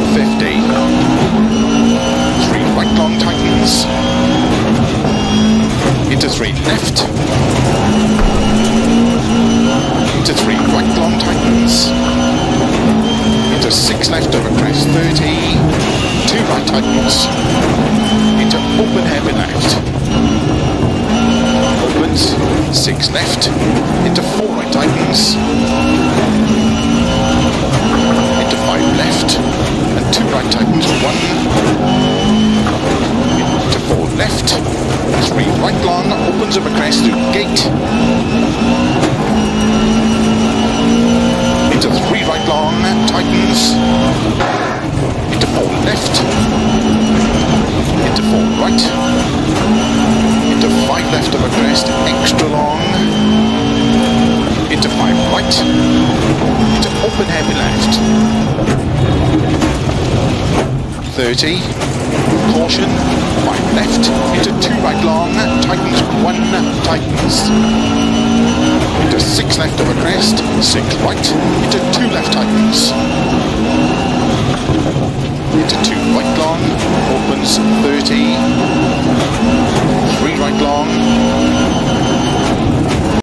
50. Three right long tightens. Into three left. Into three right long tightens. Into six left over crest 30. Two right tightens. Into open hairpin left. Opens. Six left. Into four right tightens. Into five left. And two right tightens. One. Into four left. Three right long. Opens up a crest through gate. Into three right long. Tightens. Into four left. Into four right. Into five left of a crest, extra long. Into five right. Into open heavy left. 30. Caution. Five left. Into two right long. Tightens. One. Tightens. Into six left of a crest. Six right. Into two left. Tightens. Into two right long.